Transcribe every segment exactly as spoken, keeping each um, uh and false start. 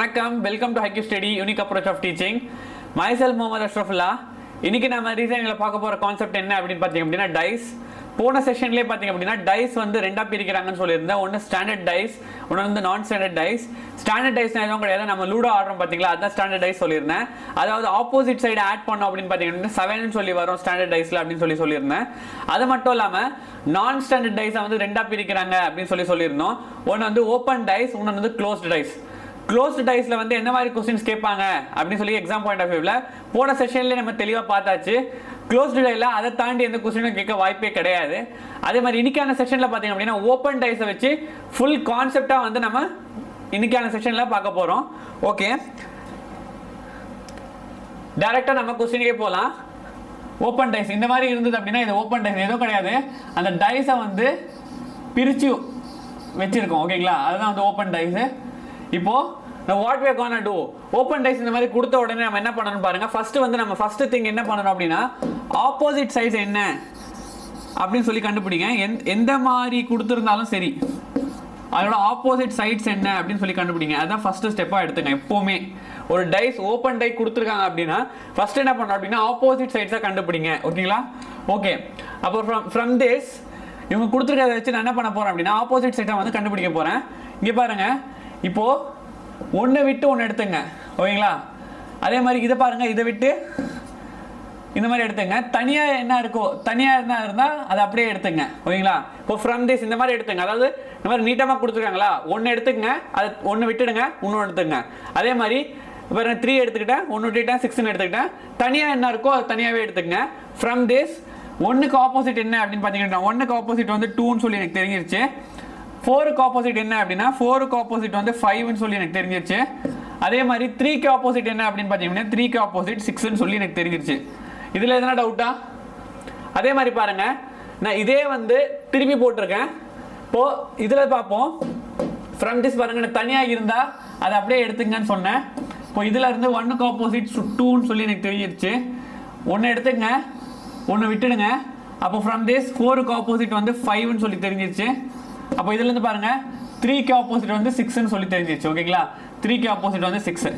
வணக்கம், welcome to HighQ Study, unique approach of teaching. Myself Muhammad அஷ்ரஃப்லா. இன்றைக்கி நம்ம ரீசன்ட்ல பார்க்க போகிற கான்செப்ட் என்ன அப்படின்னு பார்த்தீங்க அப்படின்னா டைஸ். போன செஷன்லேயே பார்த்தீங்க அப்படின்னா டைஸ் வந்து ரெண்டாக பிரிக்கிறாங்கன்னு சொல்லியிருந்தேன். ஒன்று ஸ்டாண்டர்ட் டைஸ், ஒன்று வந்து நான் ஸ்டாண்டர்ட் டைஸ். ஸ்டாண்டர்ட் டைஸ்னா எதுவும் கிடையாது, நம்ம லூடோ ஆடுறோம் பார்த்தீங்களா, அதுதான் ஸ்டாண்டர்ட் டைஸ் சொல்லியிருந்தேன். அதாவது ஆப்போசிட் சைடு ஆட் பண்ணோம் அப்படின்னு பார்த்தீங்கன்னா செவன் சொல்லி வரும் ஸ்டாண்டர்ட் டைஸில் அப்படின்னு சொல்லி சொல்லியிருந்தேன். அது மட்டும் இல்லாமல் நான் ஸ்டாண்டர்ட் டைஸை வந்து ரெண்டாக பிரிக்கிறாங்க அப்படின்னு சொல்லி சொல்லியிருந்தோம். ஒன்று வந்து ஓப்பன் டைஸ், ஒன்று வந்து க்ளோஸ்டு டைஸ். க்ளோஸ்டு டைஸில் வந்து என்ன மாதிரி கொஸ்டின்ஸ் கேட்பாங்க அப்படின்னு சொல்லி எக்ஸாம் பாயிண்ட் ஆஃப் வியூவில் போன செஷன்லேயே நம்ம தெளிவாக பார்த்தாச்சு. க்ளோஸ்டு டைஸில் அதை தாண்டி எந்த கொஸ்டினும் கேட்க வாய்ப்பே கிடையாது. அதே மாதிரி இன்றைக்கான செஷனில் பார்த்தீங்க அப்படின்னா ஓப்பன் டைஸை வச்சு ஃபுல் கான்செப்டாக வந்து நம்ம இன்றைக்கான செஷனில் பார்க்க போகிறோம். ஓகே, டைரெக்டாக நம்ம கொஸ்டினுக்கே போகலாம். ஓப்பன் டைஸ் இந்த மாதிரி இருந்தது அப்படின்னா இது ஓப்பன் டைஸ் எதுவும் கிடையாது, அந்த டைஸை வந்து பிரித்து வச்சுருக்கோம். ஓகேங்களா, அதுதான் வந்து ஓப்பன் டைஸு. இப்போது நம்ம what we gonna do open dice இந்த மாதிரி கொடுத்த உடனே நம்ம என்ன பண்ணணும் பாருங்கள். ஃபஸ்ட்டு வந்து நம்ம ஃபஸ்ட்டு திங் என்ன பண்ணணும் அப்படின்னா ஆப்போசிட் சைஸ் என்ன அப்படின்னு சொல்லி கண்டுபிடிங்க. எந் எந்த மாதிரி கொடுத்துருந்தாலும் சரி அதோட ஆப்போசிட் சைட்ஸ் என்ன அப்படின்னு சொல்லி கண்டுபிடிங்க. அதுதான் ஃபஸ்ட்டு ஸ்டெப்பாக எடுத்துங்க. எப்போவுமே ஒரு டைஸ் ஓப்பன் டை கொடுத்துருக்காங்க அப்படின்னா ஃபஸ்ட்டு என்ன பண்ணணும் அப்படின்னா ஆப்போசிட் சைட்ஸாக கண்டுபிடிங்க. ஓகேங்களா, ஓகே. அப்போ ஃப்ரம் ஃப்ரம் திஸ் இவங்க கொடுத்துருக்கதை வச்சு நான் என்ன பண்ண போகிறேன் அப்படின்னா ஆப்போசிட் சைட்டாக வந்து கண்டுபிடிக்க போகிறேன். இங்கே பாருங்கள், இப்போது ஒன்றை விட்டு ஒன்று எடுத்துங்க. ஓகேங்களா, அதே மாதிரி இதை பாருங்கள், இதை விட்டு இந்த மாதிரி எடுத்துங்க. தனியாக என்ன இருக்கோ தனியாக என்ன இருந்தால் அதை அப்படியே எடுத்துங்க. ஓகேங்களா, இப்போ ஃப்ரம் திஸ் இந்த மாதிரி எடுத்துங்க. அதாவது இந்த மாதிரி நீட்டமாக கொடுத்துருக்காங்களா, ஒன்று எடுத்துக்கங்க, அதை ஒன்று விட்டுடுங்க, இன்னொன்று எடுத்துங்க. அதே மாதிரி இப்போ நான் த்ரீ எடுத்துக்கிட்டேன், ஒன்று விட்டுக்கிட்டேன், சிக்ஸ்ன்னு எடுத்துக்கிட்டேன். தனியாக என்ன இருக்கோ அது தனியாகவே எடுத்துக்கங்க. ஃப்ரம் திஸ் ஒன்றுக்கு ஆப்போசிட் என்ன அப்படின்னு பார்த்தீங்கன்னா ஒன்றுக்கு ஆப்போசிட் வந்து டூன்னு சொல்லி எனக்கு தெரிஞ்சிருச்சு. ஃபோருக்கு ஆப்போசிட் என்ன அப்படின்னா ஃபோருக்கு ஆப்போசிட் வந்து ஃபைவ்னு சொல்லி எனக்கு தெரிஞ்சிருச்சு. அதே மாதிரி த்ரீக்கு ஆப்போசிட் என்ன அப்படின்னு பார்த்தீங்கன்னா த்ரீக்கு ஆப்போசிட் சிக்ஸ்ன்னு சொல்லி எனக்கு தெரிஞ்சிருச்சு. இதில் எதனா டவுட்டா? அதே மாதிரி பாருங்கள், நான் இதே வந்து திருப்பி போட்டிருக்கேன். இப்போது இதில் பார்ப்போம். ஃப்ரம் திஸ் பாருங்கள், நான் தனியாக இருந்தால் அதை அப்படியே எடுத்துங்கன்னு சொன்னேன். இப்போ இதில் இருந்து ஒன்றுக்கு ஆப்போசிட் டூன்னு சொல்லி எனக்கு தெரிஞ்சிருச்சு. ஒன்று எடுத்துங்க, ஒன்று விட்டுடுங்க. அப்போ ஃப்ரம் திஸ் ஃபோருக்கு ஆப்போசிட் வந்து ஃபைவ்னு சொல்லி தெரிஞ்சிருச்சு. அப்போ இதுலேருந்து பாருங்கள், த்ரீக்கு ஆப்போசிட் வந்து சிக்ஸ்ன்னு சொல்லி தெரிஞ்சிச்சு. ஓகேங்களா, த்ரீக்கு ஆப்போசிட் வந்து சிக்ஸு.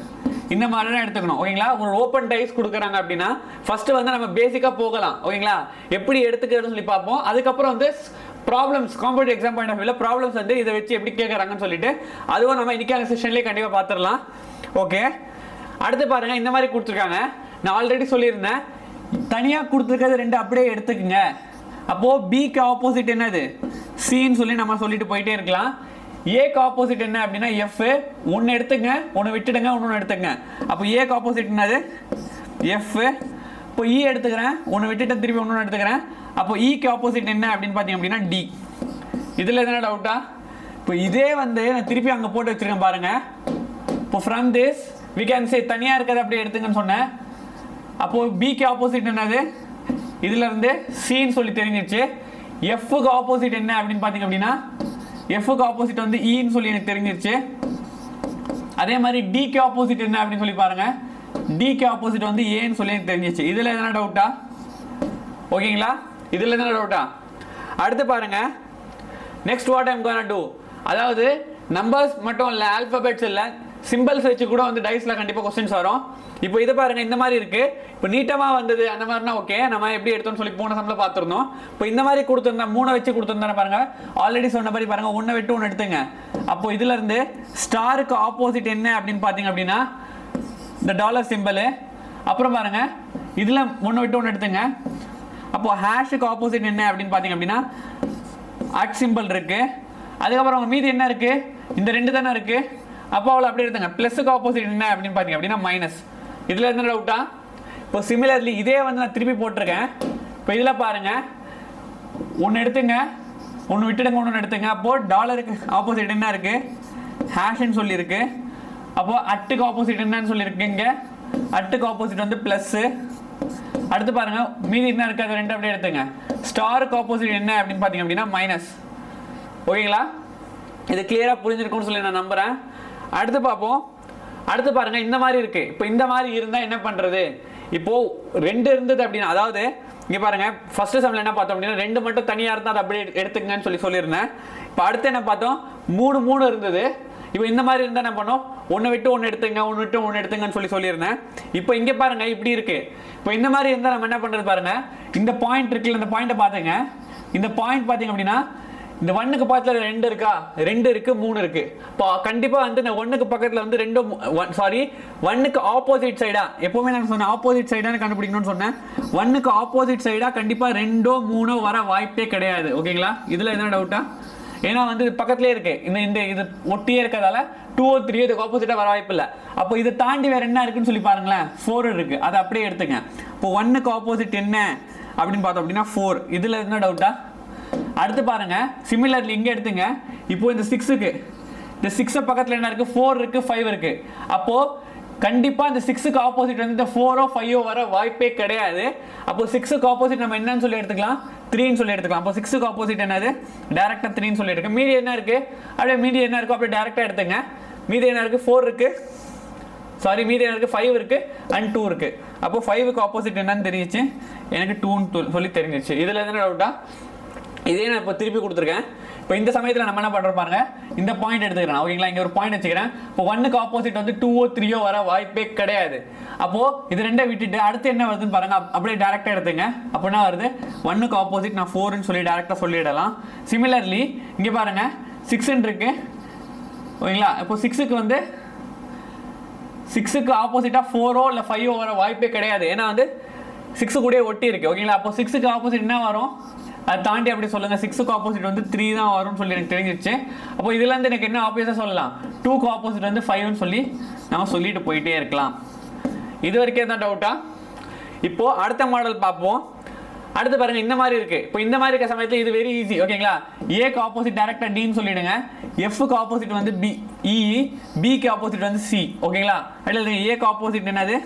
இந்த மாதிரிலாம் எடுத்துக்கணும். ஓகேங்களா, ஒரு ஓப்பன் டைஸ் கொடுக்குறாங்க அப்படின்னா ஃபஸ்ட்டு வந்து நம்ம பேசிக்காக போகலாம். ஓகேங்களா, எப்படி எடுத்துக்கிறதுன்னு சொல்லி பார்ப்போம். அதுக்கப்புறம் வந்து problems, competitive exam point of வியூவில் ப்ராப்ளம்ஸ் வந்து இதை வச்சு எப்படி கேட்குறாங்கன்னு சொல்லிட்டு அதுவும் நம்ம இன்றைக்கான செஷன்லேயே கண்டிப்பாக பார்த்துடலாம். ஓகே, அடுத்து பாருங்கள், இந்த மாதிரி கொடுத்துருக்காங்க. நான் ஆல்ரெடி சொல்லியிருந்தேன் தனியாக கொடுத்துருக்கிறது ரெண்டு அப்படியே எடுத்துக்குங்க. அப்போது பிக்கு ஆப்போசிட் என்னது சின்னு சொல்லி நம்ம சொல்லிட்டு போயிட்டே இருக்கலாம். ஏக்கு ஆப்போசிட் என்ன அப்படின்னா எஃப். ஒன்று எடுத்துங்க, ஒன்று விட்டுடுங்க, ஒன்று எடுத்துங்க. அப்போ ஏக்கு ஆப்போசிட் என்னது எஃப். இப்போ இ எடுத்துக்கிறேன், ஒன்று விட்டுட்டு திருப்பி ஒன்று எடுத்துக்கிறேன். அப்போ இக்கு ஆப்போசிட் என்ன அப்படின்னு பார்த்தீங்க அப்படின்னா டி. இதில் எதனா டவுட்டா? இப்போ இதே வந்து நான் திருப்பி அங்கே போட்டு வச்சுருக்கேன் பாருங்கள். இப்போ from this we can say தனியாக இருக்கிறது அப்படியே எடுத்துங்கன்னு சொன்னேன். அப்போது பிக்கு ஆப்போசிட் என்னது, இதிலேருந்து சின்னு சொல்லி தெரிஞ்சிடுச்சு. எஃப்க்கு ஆப்போசிட் என்ன அப்படின்னு பார்த்தீங்க அப்படின்னா எஃப்க்கு ஆப்போசிட் வந்து இன்னு சொல்லி எனக்கு தெரிஞ்சிருச்சு. அதே மாதிரி டிக்கு ஆப்போசிட் என்ன அப்படின்னு சொல்லி பாருங்கள், டிக்கு ஆப்போசிட் வந்து ஏன்னு சொல்லி எனக்கு தெரிஞ்சிச்சு. இதில் எதனா டவுட்டா? ஓகேங்களா, இதில் எதனா டவுட்டா? அடுத்து பாருங்கள், next what I'm gonna do. அதாவது நம்பர்ஸ் மட்டும் இல்லை, ஆல்ஃபபெட்ஸ் இல்லை, சிம்பிள்ஸ் வச்சு கூட வந்து டைஸில் கண்டிப்பாக கொஸ்டின்ஸ் வரும். இப்போ இதை பாருங்கள், இந்த மாதிரி இருக்குது. இப்போ நீட்டமாக வந்தது அந்த மாதிரினா ஓகே, நம்ம எப்படி எடுத்தோம்னு சொல்லி போன சம்பளம் பார்த்துருந்தோம். இப்போ இந்த மாதிரி கொடுத்துருந்தா மூணை வச்சு கொடுத்துருந்தானே பாருங்கள். ஆல்ரெடி சொன்ன மாதிரி பாருங்கள், ஒன்றை விட்டு ஒன்று எடுத்துங்க. அப்போது இதிலேருந்து ஸ்டாருக்கு ஆப்போசிட் என்ன அப்படின்னு பார்த்தீங்க அப்படின்னா இந்த டாலர் சிம்பிள். அப்புறம் பாருங்கள், இதில் ஒன்று விட்டு ஒன்று எடுத்துங்க. அப்போது ஹேஷுக்கு ஆப்போசிட் என்ன அப்படின்னு பார்த்தீங்க அப்படின்னா அட் சிம்பிள் இருக்குது. அதுக்கப்புறம் மீதி என்ன இருக்குது, இந்த ரெண்டு தானே இருக்குது. அப்போ அவ்வளோ அப்படி எடுத்துங்க. ப்ளஸுக்கு ஆப்போசிட் என்ன அப்படின்னு பார்த்தீங்க அப்படின்னா மைனஸ். இதில் என்ன டவுட்டா? இப்போ சிமிலர்லி இதே வந்து நான் திருப்பி போட்டிருக்கேன். இப்போ இதில் பாருங்கள், ஒன்று எடுத்துங்க, ஒன்று விட்டுடுங்க, ஒன்று எடுத்துங்க. அப்போது டாலருக்கு ஆப்போசிட் என்ன இருக்குது, ஹேஷ்ன்னு சொல்லியிருக்கு. அப்போது அட்டுக்கு ஆப்போசிட் என்னன்னு சொல்லியிருக்குங்க, அட்டுக்கு ஆப்போசிட் வந்து ப்ளஸ்ஸு. அடுத்து பாருங்கள், மீதி என்ன இருக்குது, அது ரெண்டு அப்படியே எடுத்துங்க. ஸ்டாருக்கு ஆப்போசிட் என்ன அப்படின்னு பார்த்தீங்க அப்படின்னா மைனஸ். ஓகேங்களா, இது கிளியராக புரிஞ்சிருக்கும்னு சொல்லி நான் நம்புகிறேன். அடுத்து பார்ப்போம். அடுத்து பாருங்கள், இந்த மாதிரி இருக்குது. இப்போ இந்த மாதிரி இருந்தால் என்ன பண்ணுறது? இப்போது ரெண்டு இருந்தது அப்படின்னா, அதாவது இங்கே பாருங்கள், ஃபஸ்ட்டு சம்மில் என்ன பார்த்தோம் அப்படின்னா ரெண்டு மட்டும் தனியாக இருந்தால் அதை அப்படியே எடுத்துக்கங்கன்னு சொல்லி சொல்லியிருந்தேன். இப்போ அடுத்து என்ன பார்த்தோம், மூணு மூணு இருந்தது. இப்போ இந்த மாதிரி இருந்தால் என்ன பண்ணோம், ஒன்று விட்டு ஒன்று எடுத்துங்க ஒன்று விட்டு ஒன்று எடுத்துங்கன்னு சொல்லி சொல்லியிருந்தேன். இப்போ இங்கே பாருங்கள் இப்படி இருக்குது. இப்போ இந்த மாதிரி இருந்தால் நம்ம என்ன பண்ணுறது பாருங்கள், இந்த பாயிண்ட் இருக்குல்ல, இந்த பாயிண்ட்டை பார்த்துங்க. இந்த பாயிண்ட் பார்த்தீங்க அப்படின்னா இந்த ஒன்றுக்கு பக்கத்தில் ரெண்டு இருக்கா, ரெண்டு இருக்குது மூணு இருக்குது. இப்போ கண்டிப்பாக வந்து இந்த ஒன்றுக்கு பக்கத்தில் வந்து ரெண்டு சாரி ஒன்றுக்கு ஆப்போசிட் சைடாக, எப்போவுமே நான் சொன்னேன் ஆப்போசிட் சைடாக கண்டுபிடிக்கணும்னு சொன்னேன். ஒன்றுக்கு ஆப்போசிட் சைடாக கண்டிப்பாக ரெண்டோ மூணோ வர வாய்ப்பே கிடையாது. ஓகேங்களா, இதில் எதுனா டவுட்டா? ஏன்னா வந்து இது பக்கத்துலேயே இருக்குது, இந்த இந்த இது ஒட்டியே இருக்கிறதால டூ ஓ த்ரீ இதுக்கு ஆப்போசிட்டாக வர வாய்ப்பு இல்லை. அப்போ இதை தாண்டி வேறு என்ன இருக்குன்னு சொல்லி பாருங்களேன், ஃபோர் இருக்குது, அதை அப்படியே எடுத்துங்க. இப்போ ஒன்றுக்கு ஆப்போசிட் என்ன அப்படின்னு பார்த்தோம் அப்படின்னா ஃபோர். இதில் எதுனா டவுட்டா? அடுத்து பாருங்க, சிமிலர்லி இங்கே எடுத்துங்க. இப்போ இந்த சிக்ஸுக்கு, இந்த சிக்ஸை பக்கத்தில் என்ன இருக்குது, ஃபோர் இருக்குது ஃபைவ் இருக்குது. அப்போது கண்டிப்பாக இந்த சிக்ஸுக்கு ஆப்போசிட் வந்து இந்த ஃபோரோ ஃபைவோ வர வாய்ப்பே கிடையாது. அப்போது சிக்ஸுக்கு ஆப்போசிட் நம்ம என்னன்னு சொல்லி எடுத்துக்கலாம், த்ரீன்னு சொல்லி எடுத்துக்கலாம். அப்போ சிக்ஸுக்கு ஆப்போசிட் என்னது, டேரெக்டாக த்ரீன்னு சொல்லி எடுக்க. மீதி என்ன இருக்குது, அப்படியே மீதி என்ன இருக்கோ அப்படியே டேரெக்டாக எடுத்துங்க. மீதி என்ன இருக்குது, ஃபோர் இருக்குது சாரி மீதி எனக்கு ஃபைவ் இருக்குது அண்ட் டூ இருக்குது. அப்போது ஃபைவுக்கு ஆப்போசிட் என்னன்னு தெரிஞ்சிச்சு எனக்கு, டூன்னு சொல்லி தெரிஞ்சிச்சு. இதில் என்ன டவுட்டா? இதே நான் இப்போ திருப்பி கொடுத்துருக்கேன். இப்போ இந்த சமயத்தில் நம்ம என்ன பண்ணுறோம் பாருங்க, இந்த பாயிண்ட் எடுத்துக்கிறேன். ஓகேங்களா, இங்கே ஒரு பாயிண்ட் வச்சுக்கிறேன். இப்போ ஒன்றுக்கு ஆப்போசிட் வந்து டூவோ த்ரீயோ வர வாய்ப்பே கிடையாது. அப்போது இது ரெண்டே விட்டுட்டு அடுத்து என்ன வருதுன்னு பாருங்க, அப்படியே டேரெக்டாக எடுத்துங்க. அப்போ என்ன வருது, ஒன்றுக்கு ஆப்போசிட் நான் ஃபோர்ன்னு சொல்லி டேரெக்டாக சொல்லிடலாம். சிமிலர்லி இங்கே பாருங்க, சிக்ஸுன்னு இருக்கு. ஓகேங்களா, இப்போ சிக்ஸுக்கு வந்து சிக்ஸுக்கு ஆப்போசிட்டாக ஃபோரோ இல்லை ஃபைவோ வர வாய்ப்பே கிடையாது. ஏன்னா வந்து சிக்ஸு கூட ஒட்டி இருக்கு. ஓகேங்களா, அப்போ சிக்ஸுக்கு ஆப்போசிட் என்ன வரும், அதை தாண்டி அப்படி சொல்லுங்கள். சிக்ஸுக்கு ஆப்போசிட் வந்து த்ரீ தான் வரும்னு சொல்லி எனக்கு தெரிஞ்சிச்சு. அப்போ இதுலேருந்து எனக்கு என்ன ஆப்வியஸாக சொல்லலாம், டூக்கு ஆப்போசிட் வந்து ஃபைவ்னு சொல்லி நம்ம சொல்லிட்டு போயிட்டே இருக்கலாம். இது வரைக்கும் தான் டவுட்டா? இப்போது அடுத்த மாடல் பார்ப்போம். அடுத்து பாருங்கள், இந்த மாதிரி இருக்குது. இப்போ இந்த மாதிரி இருக்க சமயத்தில் இது வெரி ஈஸி. ஓகேங்களா, ஏக்கு ஆப்போசிட் டேரெக்டாக டின்னு சொல்லிவிடுங்க. எஃப்க்கு ஆப்போசிட் வந்து பி, இ, பிக்கு ஆப்போசிட் வந்து சி. ஓகேங்களா, இல்லை ஏக்கு ஆப்போசிட் என்னது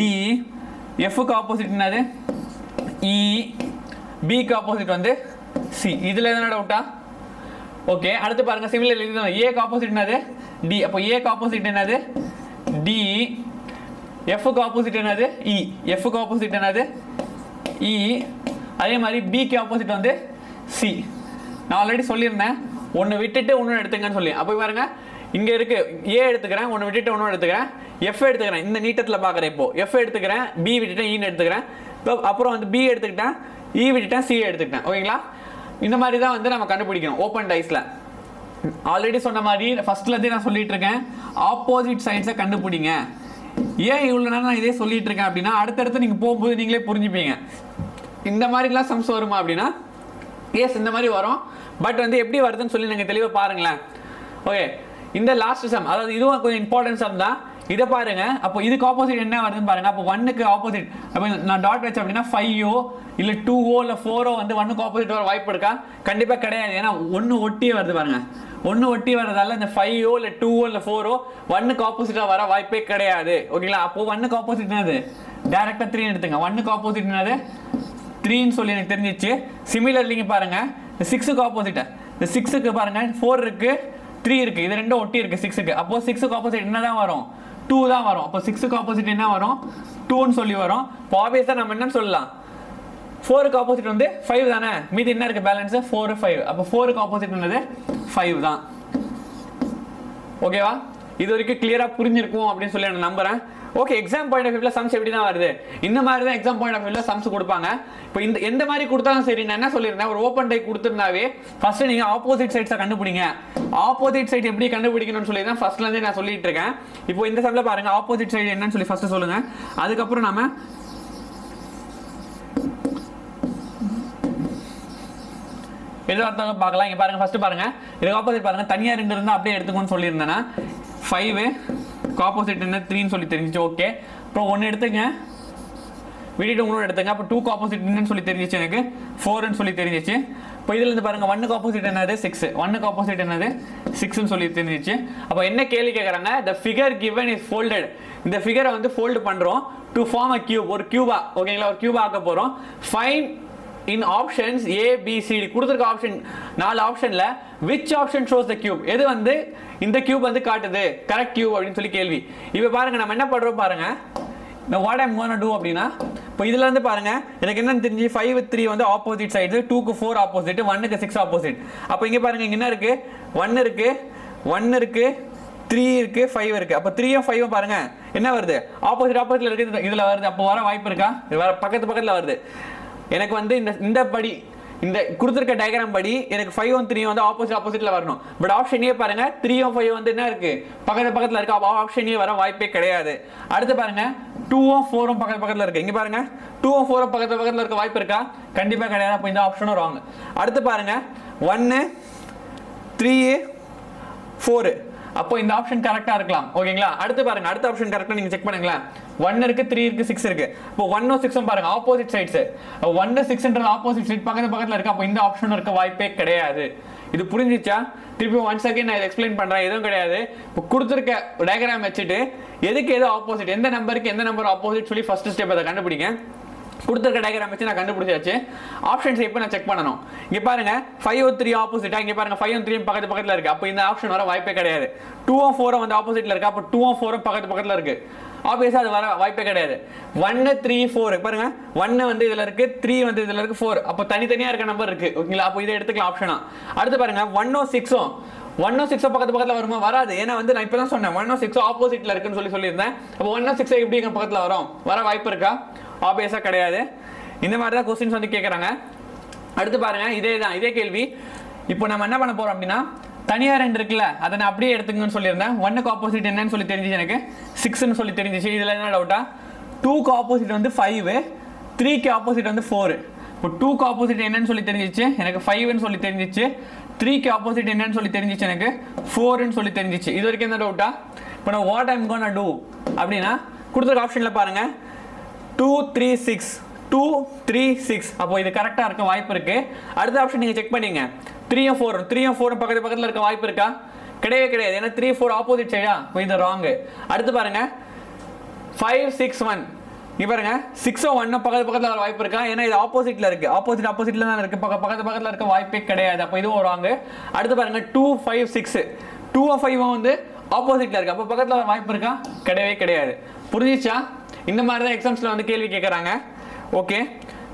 டி, எஃப்க்கு ஆப்போசிட் என்னது இ, பிக்கு ஆப்போசிட் வந்து சி. இதில் எதுனா டவுட்டா? ஓகே, அடுத்து பாருங்கள், சிமிலர் இது ஏக்கு ஆப்போசிட் என்னது டி. அப்போ ஏக்கு ஆப்போசிட் என்னது டி, எஃப்க்கு ஆப்போசிட் என்னது இ, எஃப்க்கு ஆப்போசிட் என்னது இ, அதே மாதிரி பிக்கு ஆப்போசிட் வந்து சி. நான் ஆல்ரெடி சொல்லியிருந்தேன் ஒன்று விட்டுட்டு ஒன்று எடுத்துங்கன்னு சொல்லி. அப்போ பாருங்க, இங்கே இருக்குது ஏ எடுத்துக்கிறேன், ஒன்று விட்டுட்டு ஒன்று எடுத்துக்கிறேன், எஃப் எடுத்துக்கிறேன். இந்த நீட்டத்தில் பார்க்குறேன். இப்போது எஃப் எடுத்துக்கிறேன், பி விட்டுட்டேன், ஈன்னு எடுத்துக்கிறேன். இப்போ அப்புறம் வந்து பி எடுத்துக்கிட்டேன், ஈ விட்டுட்டேன், சி எடுத்துக்கிட்டேன். ஓகேங்களா, இந்த மாதிரி தான் வந்து நம்ம கண்டுபிடிக்கணும் ஓப்பன் டைஸில். ஆல்ரெடி சொன்ன மாதிரி ஃபஸ்ட்லேருந்தே நான் சொல்லிகிட்டு இருக்கேன், ஆப்போசிட் சைட்ஸை கண்டுபிடிங்க. ஏன் இவ்வளோ நேரம் நான் இதே சொல்லிகிட்டு இருக்கேன் அப்படின்னா, அடுத்தடுத்து நீங்கள் போகும்போது நீங்களே புரிஞ்சுப்பீங்க. இந்த மாதிரிலாம் சம்ஸ் வருமா அப்படின்னா எஸ், இந்த மாதிரி வரும். பட் வந்து எப்படி வருதுன்னு சொல்லி நீங்கள் தெளிவாக பாருங்களேன். ஓகே, இந்த லாஸ்ட் சம், அதாவது இதுவும் கொஞ்சம் இம்பார்ட்டன்ட் சம் தான், இதை பாருங்கள். அப்போ இதுக்கு ஆப்போசிட் என்ன வருதுன்னு பாருங்கள். அப்போ ஒன்றுக்கு ஆப்போசிட் அப்போ நான் டாட் வச்சேன் அப்படின்னா ஃபைவோ இல்லை டூவோ இல்லை ஃபோரோ வந்து ஒன்றுக்கு ஆப்போசிட் வர வாய்ப்பு இருக்கா? கண்டிப்பாக கிடையாது. ஏன்னா ஒன்று ஒட்டியே வருது பாருங்கள். ஒன்று ஒட்டி வரதால இந்த ஃபைவோ இல்லை டூவோ இல்லை ஃபோரோ ஒன்றுக்கு ஆப்போசிட்டாக வர வாய்ப்பே கிடையாது. ஓகேங்களா, அப்போது ஒன்றுக்கு ஆப்போசிட் என்னது டேரெக்டாக த்ரீன்னு எடுத்துங்க. ஒன்றுக்கு ஆப்போசிட் என்னது த்ரீன்னு சொல்லி எனக்கு தெரிஞ்சிச்சு. சிமிலர்லிங்க பாருங்கள், இந்த சிக்ஸுக்கு ஆப்போசிட்டை, இந்த சிக்ஸுக்கு பாருங்கள் ஃபோர் இருக்குது த்ரீ இருக்குது, இது ரெண்டும் ஒட்டி இருக்குது சிக்ஸுக்கு. அப்போது சிக்ஸுக்கு ஆப்போசிட் என்ன தான் வரும், டூ தான் வரும். அப்போ சிக்ஸுக்கு ஆப்போசிட் என்ன வரும், டூன்னு சொல்லி வரும். இப்போ ஆப்வியஸாக நம்ம என்னன்னு சொல்லலாம், ஃபோருக்கு ஆப்போசிட் வந்து ஃபைவ் தானே, மீதி என்ன இருக்குது பேலன்ஸு ஃபோரு ஃபைவ். அப்போ ஃபோருக்கு ஆப்போசிட் என்னது ஃபைவ் தான். ஓகேவா, இது வரைக்கும் கிளியராக புரிஞ்சிருக்கும் அப்படின்னு சொல்லி நான் நம்புகிறேன். ஓகே, எக்ஸாம் பாயிண்ட் ஆஃப் வியூவில் சம்ஸ் எப்படி தான் வருது, இந்த மாதிரி தான் எக்ஸாம் பாயிண்ட் ஆஃப் வியூவில் சம்ஸ் கொடுப்பாங்க. இப்போ இந்த எந்த மாதிரி கொடுத்தாலும் சரி, நான் என்ன சொல்லியிருந்தேன், ஒரு ஓப்பன் டை கொடுத்துருந்தாவே ஃபஸ்ட்டு நீங்கள் ஆப்போசிட் சைட்ஸை கண்டுபிடிங்க. ஆப்போசிட் சைட் எப்படி கண்டுபிடிக்கணும்னு சொல்லி தான் ஃபஸ்ட்லேருந்தே நான் சொல்லிட்டு இருக்கேன். இப்போ இந்த சம்மில் பாருங்கள், ஆப்போசிட் சைடு என்னன்னு சொல்லி ஃபஸ்ட்டு சொல்லுங்கள். அதுக்கப்புறம் நம்ம எதிர்த்தாங்க பார்க்கலாம். இங்கே பாருங்கள், ஃபஸ்ட்டு பாருங்கள் இதுக்கு ஆப்போசிட் பாருங்கள், தனியாக ரெண்டு இருந்தால் அப்படியே எடுத்துக்கணும்னு சொல்லியிருந்தேன்னா ஃபைவ் ஆப்போசிட் என்ன த்ரீன்னு சொல்லி தெரிஞ்சிச்சு. ஓகே, அப்புறம் ஒன்று எடுத்துங்க விட்டுட்டு ஒன்று எடுத்துங்க. அப்போ டூக்கு ஆப்போசிட் என்னன்னு சொல்லி தெரிஞ்சிச்சு எனக்கு, ஃபோர்ன்னு சொல்லி தெரிஞ்சிச்சு. இப்போ இதுலேருந்து பாருங்கள், ஒன்றுக்கு ஆப்போசிட் என்னது சிக்ஸு, ஒன்றுக்கு ஆப்போசிட் என்னது சிக்ஸ்ன்னு சொல்லி தெரிஞ்சிச்சு. அப்போ என்ன கேள்வி கேட்குறாங்க, the figure given is folded. இந்த ஃபிகரை வந்து ஃபோல்டு பண்ணுறோம் டு ஃபார்ம் அ கியூப், ஒரு கியூபா. ஓகேங்களா, ஒரு கியூபா ஆக்க போகிறோம். Fine in options A, B, C கொடுத்திருக்க ஆப்ஷன் நாலு ஆப்ஷன்ல which option shows the cube, எது வந்து இந்த cube வந்து காட்டுது correct cube அப்படின்னு சொல்லி கேள்வி. இப்போ பாருங்க நம்ம என்ன பண்றோம் பாருங்க, now what I'm going to do அப்படினா, இப்போ இதுல இருந்து பாருங்க எனக்கு என்னன்னு தெரிஞ்சு ஃபைவ் த்ரீ வந்து ஆப்போசிட் சைடு, டூக்கு ஃபோர் ஆப்போசிட், ஒன்றுக்கு சிக்ஸ் ஆப்போசிட். அப்போ இங்கே பாருங்க, இங்கே என்ன இருக்கு ஒன்று இருக்கு, ஒன்று இருக்குது, த்ரீ இருக்குது, ஃபைவ் இருக்குது. அப்போ த்ரீயும் ஃபைவும் பாருங்கள் என்ன வருது, ஆப்போசிட் ஆப்போசிட்டில் இருக்குது, இதில் வருது. அப்போ வர வாய்ப்பு இருக்கா? இது வர பக்கத்து பக்கத்தில் வருது. எனக்கு வந்து இந்த இந்த படி இந்த கொடுத்துருக்க டயக்ராம் படி எனக்கு ஃபைவும் த்ரீயும் வந்து ஆப்போசிட் ஆப்போசிட்டில் வரணும். பட் ஆப்ஷனே பாருங்கள், த்ரீயும் ஃபைவ் வந்து என்ன இருக்குது, பக்கத்து பக்கத்தில் இருக்குது. அப்போ ஆப்ஷனே வர வாய்ப்பே கிடையாது. அடுத்து பாருங்கள், டூவும் ஃபோரும் பக்கத்து பக்கத்தில் இருக்குது. இங்கே பாருங்கள், டூவும் ஃபோரும் பக்கத்து பக்கத்தில் இருக்க வாய்ப்பு இருக்கா? கண்டிப்பாக கிடையாது. அப்போ இந்த ஆப்ஷனும் ராங். அடுத்து பாருங்கள், ஒன்று த்ரீ ஃபோரு. அப்போ இந்த ஆப்ஷன் கரெக்டாக இருக்கலாம். ஓகேங்களா? அடுத்து பாருங்கள், அடுத்த ஆப்ஷன் கரெக்டாக நீங்கள் செக் பண்ணுங்களேன். ஒன்று இருக்குது, த்ரீ இருக்குது, சிக்ஸ் இருக்குது. இப்போ ஒன்னும் சிக்ஸும் பாருங்கள் ஆப்போசிட் சைட்ஸு. ஒன்று சிக்ஸ்ன்றது ஆப்போசிட் சைட் பக்கத்து பக்கத்தில் இருக்குது. அப்போ இந்த ஆப்ஷனும் இருக்க வாய்ப்பே கிடையாது. இது புரிஞ்சிச்சா? திருப்பி ஒன் செகண்ட் நான் இதை எக்ஸ்பிளைன் பண்ணுறேன். எதுவும் கிடையாது. இப்போ கொடுத்துருக்க டயக்ராம் வச்சுட்டு எதுக்கு எது ஆப்போசிட், எந்த நம்பருக்கு எந்த நம்பர் ஆப்போசிட் சொல்லி ஃபஸ்ட்டு ஸ்டெப் அதை கண்டுபிடிங்க. கொடுத்துருக்க டயக்ராம் வச்சு நான் கண்டுபிடிச்சாச்சு. ஆப்ஷன்ஸ் எப்போ நான் செக் பண்ணணும்? இங்கே பாருங்கள், ஃபைவ் ஓ த்ரீ ஆப்போசிட்டாக, இங்கே பாருங்கள் ஃபைவ் ஓ த்ரீ பக்கத்து பக்கத்தில் இருக்குது. அப்போ இந்த ஆப்ஷன் வர வாய்ப்பே கிடையாது. டூ ஓ ஃபோரும் வந்து ஆப்போசிட்டில் இருக்குது. அப்போ டூ ஓ ஃபோரும் பக்கத்து பக்கத்தில் இருக்குது. ஆப்வியஸாக அது வர வாய்ப்பே கிடையாது. ஒன்று த்ரீ ஃபோர் பாருங்கள், ஒன்று வந்து இதில் இருக்குது, த்ரீ வந்து இதில் இருக்குது, ஃபோர். அப்போ தனித்தனியாக இருக்க நம்பர் இருக்குது. ஓகேங்களா? அப்போ இதை எடுத்துக்கலாம் ஆப்ஷனாக. அடுத்து பாருங்கள், ஒன்னோ சிக்ஸும் ஒன்னோ சிக்ஸோ பக்கத்து பக்கத்தில் வருமா? வராது. ஏன்னா வந்து நான் இப்போ தான் சொன்னேன் ஒன்னோ சிக்ஸோ ஆப்போசிட்டில் இருக்குன்னு சொல்லி சொல்லியிருந்தேன். அப்போ ஒன்னோ சிக்ஸோ எப்படி எங்கள் பக்கத்தில் வரும், வர வாய்ப்பு இருக்கா? ஆப்வியஸாக கிடையாது. இந்த மாதிரி தான் கொஸ்டின்ஸ் வந்து கேட்குறாங்க. அடுத்து பாருங்கள், இதே தான் இதே கேள்வி. இப்போ நம்ம என்ன பண்ண போகிறோம் அப்படின்னா, தனியாக ரெண்டு இருக்குல்ல, அதை நான் அப்படியே எடுத்துக்கணும்னு சொல்லியிருந்தேன். ஒன்றுக்கு ஆப்போசிட் என்னன்னு சொல்லி தெரிஞ்சிச்சு எனக்கு, சிக்ஸ்ன்னு சொல்லி தெரிஞ்சிச்சு. இதில் என்ன டவுட்டா, டூக்கு ஆப்போசிட் வந்து ஃபைவு, த்ரீக்கு ஆப்போசிட் வந்து ஃபோரு. இப்போ டூக்கு ஆப்போசிட் என்னன்னு சொல்லி தெரிஞ்சிச்சு எனக்கு, ஃபைவ்னு சொல்லி தெரிஞ்சிச்சு. த்ரீக்கு ஆப்போசிட் என்னன்னு சொல்லி தெரிஞ்சிச்சு எனக்கு, ஃபோருன்னு சொல்லி தெரிஞ்சிச்சு. இது வரைக்கும் என்ன டவுட்டா? இப்போ நான் வாட் ஐம் கோனா டூ அப்படின்னா கொடுத்துருக்க ஆப்ஷனில் பாருங்கள், two three six two three six அப்போ இது கரெக்டாக இருக்க வாய்ப்பு இருக்குது. அடுத்த ஆப்ஷன் நீங்கள் செக் பண்ணிங்க, த்ரீயும் ஃபோரும் த்ரீயும் ஃபோரும் பக்கத்து பக்கத்தில் இருக்க வாய்ப்பு இருக்கா? கிடையவே கிடையாது. ஏன்னா த்ரீ ஃபோர் ஆப்போசிட் சைடா, இப்போ இது ராங்கு. அடுத்து பாருங்கள், ஃபைவ் சிக்ஸ் ஒன் இங்கே பாருங்கள், சிக்ஸோ ஒன்னும் பக்கத்து பக்கத்தில் வர வாய்ப்பு இருக்கா? ஏன்னா இது ஆப்போசிட்டில் இருக்குது, ஆப்போசிட் ஆப்போசிட்டில் தான் இருக்குது. பக்க பக்கத்து பக்கத்தில் இருக்க வாய்ப்பே கிடையாது. அப்போ இதுவும் ராங்கு. அடுத்து பாருங்கள், டூ ஃபைவ் சிக்ஸு டூவோ ஃபைவோ வந்து ஆப்போசிட்டில் இருக்குது. அப்போ பக்கத்தில் வர வாய்ப்பு இருக்கா? கிடையவே கிடையாது. புரிஞ்சிச்சா? இந்த மாதிரி தான் எக்ஸாம்ஸில் வந்து கேள்வி கேட்குறாங்க. Okay,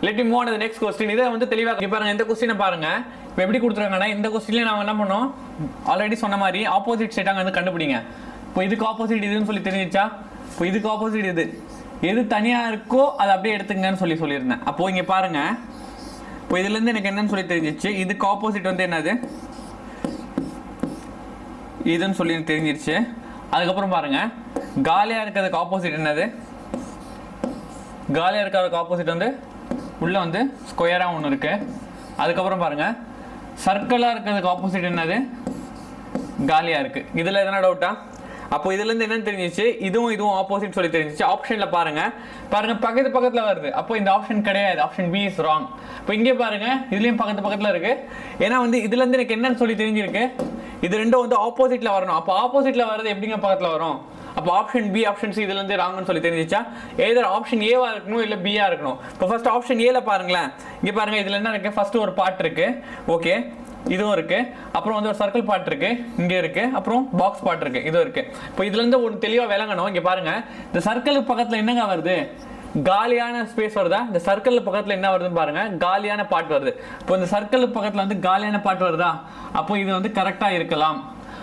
let me move on to the next question. இதை வந்து தெளிவாக பாருங்கள், இந்த கொஸ்டினை பாருங்கள். இப்போ எப்படி கொடுத்துருக்காங்கன்னா, இந்த கொஸ்டின்லேயே நம்ம என்ன பண்ணோம், ஆல்ரெடி சொன்ன மாதிரி ஆப்போசிட் சைட்டாக வந்து கண்டுபிடிங்க. இப்போ இதுக்கு ஆப்போசிட் இதுன்னு சொல்லி தெரிஞ்சிச்சா, இப்போ இதுக்கு ஆப்போசிட் இது, எது தனியாக இருக்கோ அதை அப்படியே எடுத்துங்கன்னு சொல்லி சொல்லியிருந்தேன். அப்போது இங்கே பாருங்கள், இப்போ இதுலேருந்து எனக்கு என்னன்னு சொல்லி தெரிஞ்சிச்சு, இதுக்கு ஆப்போசிட் வந்து என்னது இதுன்னு சொல்லி தெரிஞ்சிருச்சு. அதுக்கப்புறம் பாருங்கள், காலியாக இருக்கிறதுக்கு ஆப்போசிட் என்னது, காலியாக இருக்கிறதுக்கு ஆப்போசிட் வந்து உள்ளே வந்து ஸ்கொயராக ஒன்று இருக்குது. அதுக்கப்புறம் பாருங்கள், சர்க்கிளாக இருக்கிறதுக்கு ஆப்போசிட் என்னது, காலியாக இருக்குது. இதில் எதனா டவுட்டா? அப்போ இதுலேருந்து என்னென்னு தெரிஞ்சிச்சு, இதுவும் இதுவும் ஆப்போசிட் சொல்லி தெரிஞ்சிச்சு. ஆப்ஷனில் பாருங்கள் பாருங்கள் பக்கத்து பக்கத்தில் வருது. அப்போ இந்த ஆப்ஷன் கிடையாது. Option B is wrong. இப்போ இங்கே பாருங்கள், இதுலேயும் பக்கத்து பக்கத்தில் இருக்குது. ஏன்னா வந்து இதுலேருந்து எனக்கு என்னென்னு சொல்லி தெரிஞ்சிருக்கு, இது ரெண்டும் வந்து ஆப்போசிட்டில் வரணும். அப்போ ஆப்போசிட்டில் வர்றது எப்படிங்க பக்கத்தில் வரும்? அப்போ ஆப்ஷன் பி ஆப்ஷன் சி இதுலேருந்து ராங்குன்னு சொல்லி தெரிஞ்சிச்சா, ஏதோ ஆப்ஷன் ஏவா இருக்கணும் இல்லை பியா இருக்கணும். இப்போ ஃபர்ஸ்ட் ஆப்ஷன் ஏல பாருங்களேன். இங்கே பாருங்கள், இதில் என்ன இருக்குது, ஃபர்ஸ்ட் ஒரு பார்ட் இருக்குது. ஓகே, இதுவும் இருக்குது. அப்புறம் வந்து ஒரு சர்க்கிள் பார்ட் இருக்குது, இங்கே இருக்குது. அப்புறம் பாக்ஸ் பார்ட் இருக்குது, இதுவும் இருக்குது. இப்போ இதுலேருந்து ஒரு தெளிவாக விளங்கணும். இங்கே பாருங்கள், இந்த சர்க்கிளுக்கு பக்கத்தில் என்னங்க வருது, காலியான ஸ்பேஸ் வருதா? இந்த சர்க்கிள் பக்கத்தில் என்ன வருதுன்னு பாருங்கள், காலியான பார்ட் வருது. இப்போ இந்த சர்க்கிள் பக்கத்தில் வந்து காலியான பார்ட் வருதா? அப்போ இது வந்து கரெக்டாக இருக்கலாம்.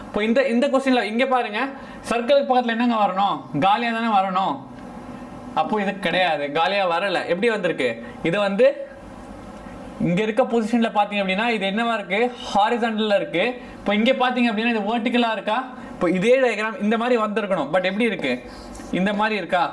இப்போ இந்த இந்த கொஸ்டினில் இங்கே பாருங்கள், சர்க்கிளுக்கு பக்கத்தில் என்னங்க வரணும், காலியாக தானே வரணும். அப்போ இது கிடையாது, காலியாக வரலை. எப்படி வந்திருக்கு, இது வந்து இங்கே இருக்க பொசிஷனில் பார்த்தீங்க அப்படின்னா இது என்னவா இருக்குது, ஹாரிசான்டலில் இருக்குது. இப்போ இங்கே பார்த்தீங்க அப்படின்னா இது வேர்டிக்கலாக இருக்கா? இப்போ இதே டயக்ராம் இந்த மாதிரி வந்திருக்கணும். பட் எப்படி இருக்குது, இந்த மாதிரி இருக்கா,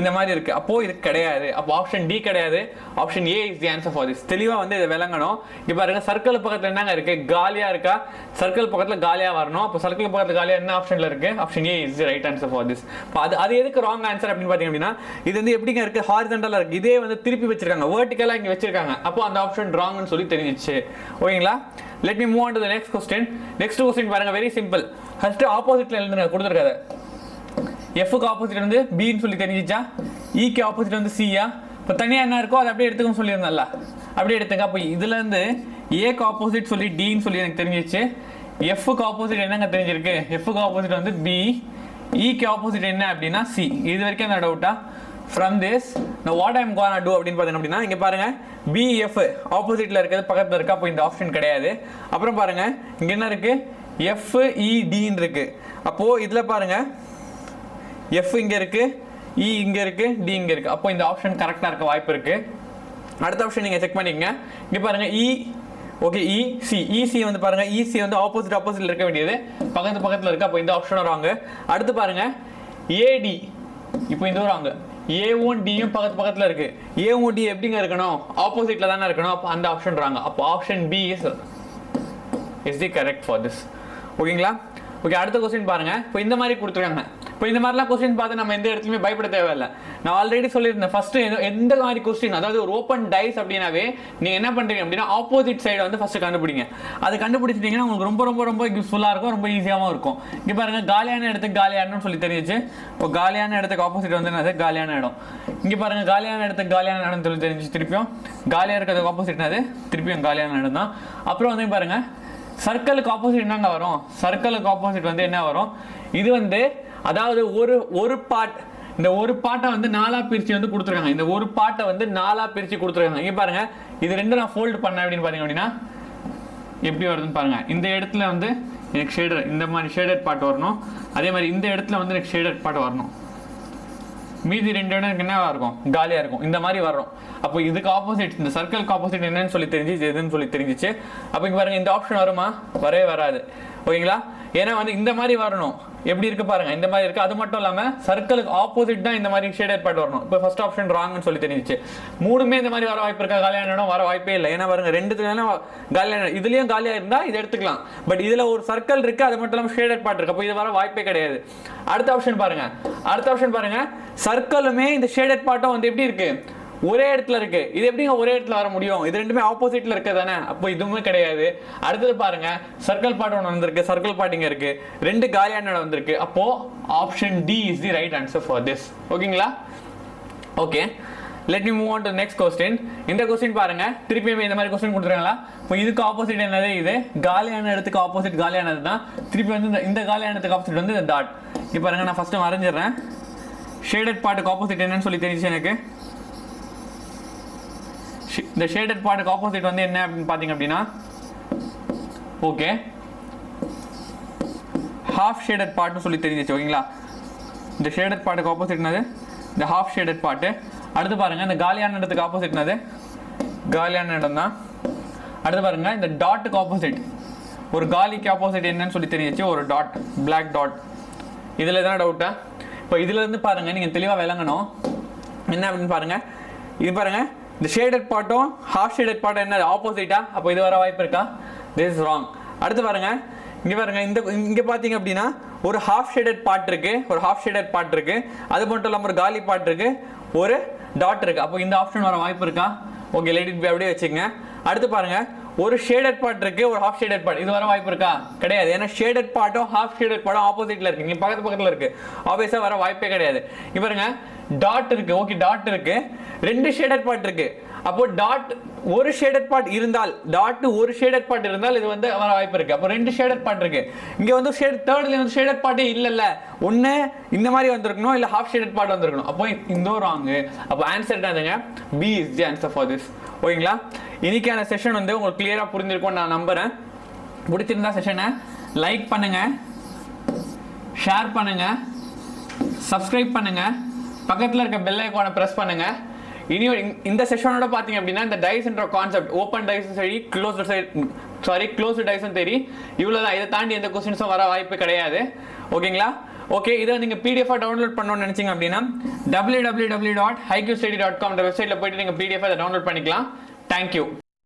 இந்த மாதிரி இருக்குது. அப்போது இது கிடையாது. அப்போ ஆப்ஷன் டி கிடையாது. Option A is the answer for this. தெளிவாக வந்து இதை விளங்கணும். இப்போ பாருங்கள், சர்க்கிள் பக்கத்தில் என்னங்க இருக்குது, காலியாக இருக்கா? சர்க்கிள் பக்கத்தில் காலியாக வரணும். அப்போ சர்க்கிள் பக்கத்தில் காலியாக என்ன ஆப்ஷனில் இருக்குது, option A is the right answer for this. இப்போ அது அது எதுக்கு ராங் ஆன்சர் அப்படின்னு பார்த்தீங்க அப்படின்னா, இது வந்து எப்படிங்க இருக்குது, ஹாரிசன்டலாக இருக்குது. இதே வந்து திருப்பி வச்சுருக்காங்க, வேர்டிக்கலாக இங்கே வச்சுருக்காங்க. அப்போ அந்த ஆப்ஷன் ராங்னு சொல்லி தெரிஞ்சிச்சு. ஓகேங்களா? Let me move on to the next question. Next question பாருங்கள், வெரி சிம்பிள். ஃபஸ்ட்டு ஆப்போசிட்டில் எழுதுங்க கொடுத்துருக்காது. எஃப்க்கு ஆப்போசிட் வந்து பின்னு சொல்லி தெரிஞ்சிச்சா, இக்கு ஆப்போசிட் வந்து சியா. இப்போ தனியாக என்ன இருக்கோ அதை அப்படியே எடுத்துக்கணும்னு சொல்லியிருந்தேன்ல, அப்படியே எடுத்துங்க. அப்போ இதுலேருந்து ஏக்கு ஆப்போசிட் சொல்லி டின்னு சொல்லி எனக்கு தெரிஞ்சிச்சு. எஃப்க்கு ஆப்போசிட் என்னங்க தெரிஞ்சிருக்கு, எஃப்க்கு ஆப்போசிட் வந்து பி, இக்கு ஆப்போசிட் என்ன அப்படின்னா சி. இது வரைக்கும் என்ன டவுட்டா? ஃப்ரம் திஸ் நான் வாட் ஐம் கோனா டூ அப்படின்னு பார்த்தீங்க அப்படின்னா, இங்கே பாருங்கள், பிஎஃப் ஆப்போசிட்டில் இருக்கிறது பக்கத்தில் இருக்குது. அப்போ இந்த ஆப்ஷன் கிடையாது. அப்புறம் பாருங்கள், இங்க என்ன இருக்கு? எஃப் இடின்னு இருக்கு. அப்போ இதுல பாருங்க, எஃப் இங்க இருக்கு, இ இங்க இருக்கு, டி இங்க இருக்கு. அப்போ இந்த ஆப்ஷன் கரெக்டா இருக்க வாய்ப்பு இருக்கு. அடுத்த ஆப்ஷன் நீங்க செக் பண்ணிக்கங்க. இங்க பாருங்க இ, ஓகே இசி, இசி வந்து பாருங்க இசி வந்து ஆப்போசிட் ஆப்போசிட்ல இருக்க வேண்டியது, பக்கத்து பக்கத்துல இருக்கு. அப்போ இந்த ஆப்ஷன் வராங்க. அடுத்து பாருங்க ஏடி, இப்போ இந்த வராங்க ஏவும் டியும் பக்கத்து பக்கத்துல இருக்கு. ஏவும் டி எப்படிங்க இருக்கணும்? ஆப்போசிட்ல தானே இருக்கணும். அப்போ அந்த ஆப்ஷன் வராங்க. அப்போ option B is is the correct for this. ஓகேங்களா? ஓகே, அடுத்த கொஸ்டின் பாருங்க. இப்போ இந்த மாதிரி கொடுத்துருக்காங்க. இப்போ இந்த மாதிரிலாம் கொஸ்டின் பார்த்து நம்ம எந்த இடத்துலையுமே பயப்பட தேவையில்லை. நான் ஆல்ரெடி சொல்லியிருந்தேன் ஃபர்ஸ்ட் எந்த மாதிரி கொஸ்டின், அதாவது ஒரு ஓப்பன் டைஸ் அப்படின்னாவே நீங்கள் என்ன பண்ணுறீங்க அப்படின்னா ஆப்போசிட் சைடை வந்து ஃபர்ஸ்ட் கண்டுபிடிங்க. அது கண்டுபிடிச்சிட்டிங்கன்னா உங்களுக்கு ரொம்ப ரொம்ப ரொம்ப யூஸ்ஃபுல்லாக இருக்கும், ரொம்ப ஈஸியாகவும் இருக்கும். இப்போ பாருங்க காலியான இடத்துக்கு காலியானு சொல்லி தெரிஞ்சிச்சு. இப்போ காலியான இடத்துக்கு ஆப்போசிட் வந்து என்னது? காலியான இடம். இங்கே பாருங்க காலியான இடத்துக்கு காலியான இடம்னு சொல்லி தெரிஞ்சிச்சு. திருப்பியும் காலியாக இருக்கிறதுக்கு ஆப்போசிட்னாது திருப்பியும் காலியான இடம் தான். அப்புறம் வந்து பாருங்க சர்க்கிளுக்கு ஆப்போசிட் என்னென்ன வரும்? சர்க்கிளுக்கு ஆப்போசிட் வந்து என்ன வரும்? இது வந்து அதாவது ஒரு ஒரு பார்ட், இந்த ஒரு பாட்டை வந்து நாலா பிரிச்சு வந்து கொடுத்துருக்காங்க. இந்த ஒரு பாட்டை வந்து நாலா பிரிச்சு கொடுத்துருக்காங்க. இங்கே பாருங்க இது ரெண்டு நான் ஃபோல்டு பண்ணேன் அப்படின்னு பாருங்க அப்படின்னா எப்படி வருதுன்னு பாருங்க. இந்த இடத்துல வந்து எனக்கு ஷேடர், இந்த மாதிரி ஷேடட் பாட்டு வரணும். அதே மாதிரி இந்த இடத்துல வந்து எனக்கு ஷேடட் பாட்டு வரணும். மீதி ரெண்டு இடம் எனக்கு என்னவா இருக்கும்? காலியாக இருக்கும். இந்த மாதிரி வர்றோம். அப்போ இதுக்கு ஆப்போசிட், இந்த சர்க்கிளுக்கு ஆப்போசிட் என்னன்னு சொல்லி தெரிஞ்சிச்சு, எதுன்னு சொல்லி தெரிஞ்சிச்சு. அப்போ இங்கே பாருங்க இந்த ஆப்ஷன் வருமா? வரவே வராது. ஓகேங்களா? ஏன்னா வந்து இந்த மாதிரி வரணும். எப்படி இருக்கு பாருங்க, இந்த மாதிரி இருக்கு. அது மட்டும் இல்லாமல் சர்க்கிளுக்கு ஆப்போசிட் தான் இந்த மாதிரி ஷேட் ஏற்பாடு வரணும். இப்போ ஃபர்ஸ்ட் ஆப்ஷன் ராங்னு சொல்லி தெரிஞ்சிச்சு. மூணுமே இந்த மாதிரி வர வாய்ப்பு இருக்கா? காலியான இடம் வர வாய்ப்பே இல்லை. ஏன்னா பாருங்க ரெண்டுத்துலனா காலியான, இதுலயும் காலியாக இருந்தா இதை எடுத்துக்கலாம். பட் இதுல ஒரு சர்க்கிள் இருக்கு, அது மட்டும் இல்லாமல் ஷேட் ஏற்பாடு இருக்கு. அப்போ இது வர வாய்ப்பே கிடையாது. அடுத்த ஆப்ஷன் பாருங்க, அடுத்த ஆப்ஷன் பாருங்க சர்க்கிளுமே இந்த ஷேட் ஏற்பாடும் வந்து எப்படி இருக்கு? ஒரே இடத்துல இருக்கு. இது எப்படிங்க ஒரே இடத்துல வர முடியும்? இது ரெண்டுமே ஆப்போசிட்ல இருக்க தானே. அப்போ இதுவுமே கிடையாது. அடுத்தது பாருங்க சர்க்கிள் பாட் ஒன்று வந்திருக்கு, சர்க்கிள் பாட் இங்க இருக்கு, ரெண்டு காலியான இடம் வந்திருக்கு. அப்போ option D is the right answer for this. ஓகேங்களா? Okay, let me move on to next question. இந்த கொஸ்டின் பாருங்க, திருப்பியுமே இந்த மாதிரி கொஸ்டின் கொடுத்துருக்காங்களா? இப்போ இதுக்கு ஆப்போசிட் என்னது? இது காலியான இடத்துக்கு ஆப்போசிட் காலியானது தான். திருப்பி வந்து இந்த காலியான இடத்துக்கு ஆப்போசிட் வந்து இந்த டாட். இப்போ பாருங்க நான் ஃபர்ஸ்ட் வரைஞ்சிடறேன். ஷேடட் பாட்டுக்கு ஆப்போசிட் என்னன்னு சொல்லி தெரிஞ்சு எனக்கு இந்த ஷேடட் பார்ட்டுக்கு ஆப்போசிட் வந்து என்ன அப்படின்னு பார்த்தீங்க அப்படின்னா ஓகே ஹாஃப் ஷேடட் பார்ட்னு சொல்லி தெரிஞ்சிச்சு. ஓகேங்களா? இந்த ஷேடட் பார்ட்டுக்கு ஆப்போசிட்னது இந்த ஹாஃப் ஷேடட் பார்ட்டு. அடுத்து பாருங்கள் இந்த காலியான இடத்துக்கு ஆப்போசிட்னது காலியான இடம் தான். அடுத்து பாருங்கள் இந்த டாட்டுக்கு ஆப்போசிட், ஒரு காலிக்கு ஆப்போசிட் என்னன்னு சொல்லி தெரிஞ்சிச்சு, ஒரு டாட், பிளாக் டாட். இதில் எதனா டவுட்டா? இப்போ இதுலேருந்து பாருங்கள் நீங்கள் தெளிவாக விளங்கணும் என்ன அப்படின்னு பாருங்கள். இது பாருங்கள் இந்த ஷேடட் பார்ட்டும் ஹாஃப் ஷேடட் பார்ட்டும் என்ன ஆப்போசிட்டா? அப்போ இது வர வாய்ப்பு இருக்கா? This is wrong. அடுத்து பாருங்க இங்கே பாருங்க இந்த இங்கே பார்த்தீங்க அப்படின்னா ஒரு ஹாஃப் ஷேடட் பார்ட் இருக்கு, ஒரு ஹாஃப் ஷேடட் பார்ட் இருக்கு, அது மட்டும் இல்லாமல் ஒரு காலி பார்ட் இருக்கு, ஒரு டாட் இருக்கு. அப்போ இந்த ஆப்ஷன் வர வாய்ப்பு இருக்கா? ஓகே, லெட் இட் பீ, அப்படியே வச்சுக்கோங்க. அடுத்து பாருங்க ஒரு ஷேடட் பார்ட் இருக்கு, ஒரு ஹாஃப் ஷேடட் பார்ட், இது வர வாய்ப்பு இருக்கா? கிடையாது. ஏன்னா ஷேடட் பார்ட்டும் ஹாஃப் ஷேடட் பார்ட்டும் ஆப்போசிட்ல இருக்கு, இங்கே பக்கத்து பக்கத்தில் இருக்கு. ஆப்வியஸா வர வாய்ப்பே கிடையாது. இப்போ பாருங்க டாட் இருக்கு, ஓகே டாட் இருக்கு, ரெண்டு ஷேடட் பார்ட் இருக்கு. அப்போ டாட் ஒரு ஷேடட் பார்ட் இருந்தால், டாட் ஒரு ஷேடட் பார்ட் இருந்தால் இது வந்து வர வாய்ப்பு இருக்கு. அப்போ ரெண்டு ஷேடட் பார்ட் இருக்கு. இங்க வந்து தேர்ட்ல வந்து ஷேடட் பார்ட்டே இல்லைல்ல, ஒன்னு இந்த மாதிரி வந்திருக்கணும், இல்லை ஹாஃப் ஷேடட் பார்ட் வந்திருக்கணும். அப்போ இந்த ஒரு ராங்கு. அப்போ ஆன்சர் என்னதுங்க? B is the answer for this. ஓகேங்களா? இன்னைக்கான செஷன் வந்து உங்களுக்கு கிளியரா புரிஞ்சிருக்கும் நான் நம்புறேன். பிடிச்சிருந்தா செஷனை லைக் பண்ணுங்க, ஷேர் பண்ணுங்க, சப்ஸ்கிரைப் பண்ணுங்க, பக்கத்தில் இருக்க பெல் ஐகானை ப்ரெஸ் பண்ணுங்க. இனி இந்த செஷனோட பார்த்தீங்க அப்படின்னா இந்த டைஸ்ன்ற கான்செப்ட், ஓப்பன் டைஸும் சரி, க்ளோஸ்டு சைட் சாரி க்ளோஸ்டு டைஸும் சரி, இவ்வளோதான். இதை தாண்டி எந்த கொஸ்டின்ஸும் வர வாய்ப்பு கிடையாது. ஓகேங்களா? ஓகே, இதை நீங்கள் பிடிஎஃபாக டவுன்லோட் பண்ணணும்னு நினச்சிங்க அப்படின்னா W W W dot HighQ study dot com வெப்சைட்டில் போய்ட்டு நீங்கள் பிடிஎஃபாக டவுன்லோட் பண்ணிக்கலாம். தேங்க்யூ.